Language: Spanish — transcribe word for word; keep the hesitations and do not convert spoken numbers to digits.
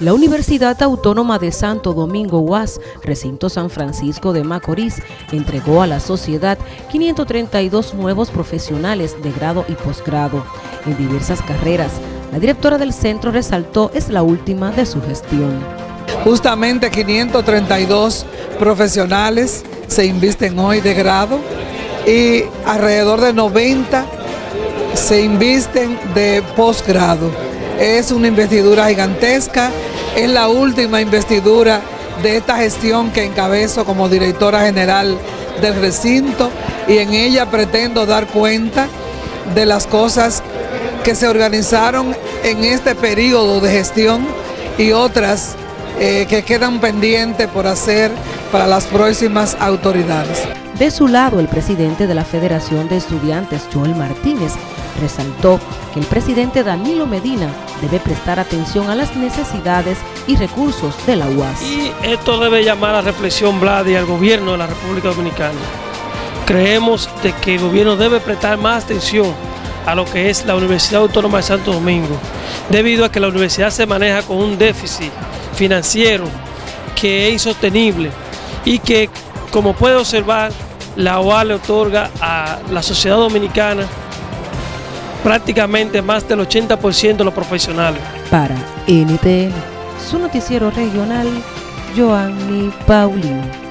La Universidad Autónoma de Santo Domingo, U A S, recinto San Francisco de Macorís, entregó a la sociedad quinientos treinta y dos nuevos profesionales de grado y posgrado en diversas carreras. La directora del centro resaltó es la última de su gestión. Justamente quinientos treinta y dos profesionales se invisten hoy de grado y alrededor de noventa se invisten de posgrado. Es una investidura gigantesca. Es la última investidura de esta gestión que encabezo como directora general del recinto, y en ella pretendo dar cuenta de las cosas que se organizaron en este periodo de gestión y otras eh, que quedan pendientes por hacer para las próximas autoridades. De su lado, el presidente de la Federación de Estudiantes, Joel Martínez, resaltó que el presidente Danilo Medina debe prestar atención a las necesidades y recursos de la U A S. Y esto debe llamar a reflexión, Vlad, y al gobierno de la República Dominicana. Creemos de que el gobierno debe prestar más atención a lo que es la Universidad Autónoma de Santo Domingo, debido a que la universidad se maneja con un déficit financiero que es insostenible y que, como puede observar, la U A S le otorga a la sociedad dominicana prácticamente más del ochenta por ciento de los profesionales. Para N T N, su noticiero regional, Joanny Paulino.